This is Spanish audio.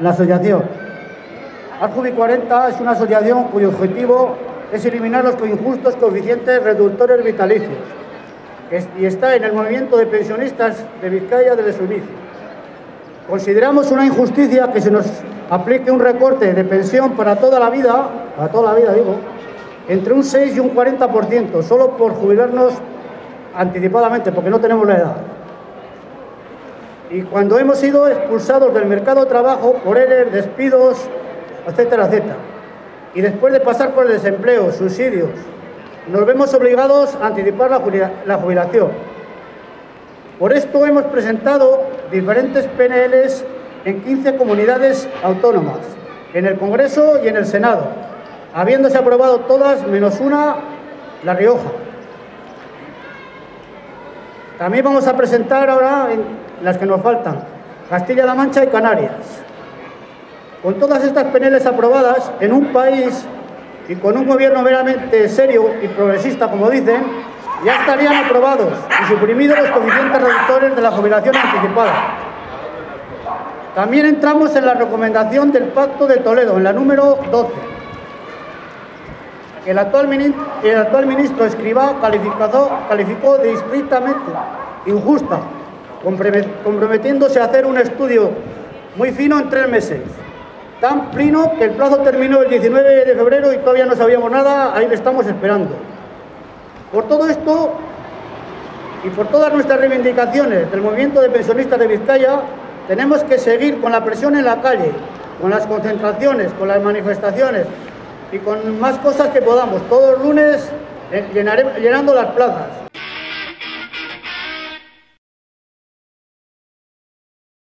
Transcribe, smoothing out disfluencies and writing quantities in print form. La asociación Asjubi40 es una asociación cuyo objetivo es eliminar los injustos coeficientes reductores vitalicios y está en el movimiento de pensionistas de Vizcaya del Escribá. Consideramos una injusticia que se nos aplique un recorte de pensión para toda la vida, entre un 6 y un 40%, solo por jubilarnos anticipadamente, porque no tenemos la edad. Y cuando hemos sido expulsados del mercado de trabajo por ERES, despidos, etcétera, etcétera. Y después de pasar por el desempleo, subsidios, nos vemos obligados a anticipar la jubilación. Por esto hemos presentado diferentes PNLs en 15 comunidades autónomas, en el Congreso y en el Senado, habiéndose aprobado todas menos una, La Rioja. También vamos a presentar ahora las que nos faltan, Castilla-La Mancha y Canarias. Con todas estas PNLs aprobadas, en un país y con un gobierno meramente serio y progresista, como dicen, ya estarían aprobados y suprimidos los coeficientes reductores de la jubilación anticipada. También entramos en la recomendación del Pacto de Toledo, en la número 12. El actual ministro Escribá calificó de estrictamente injusta, comprometiéndose a hacer un estudio muy fino en 3 meses. Tan pleno que el plazo terminó el 19 de febrero y todavía no sabíamos nada, ahí le estamos esperando. Por todo esto y por todas nuestras reivindicaciones del movimiento de pensionistas de Vizcaya, tenemos que seguir con la presión en la calle, con las concentraciones, con las manifestaciones y con más cosas que podamos. Todos los lunes llenando las plazas.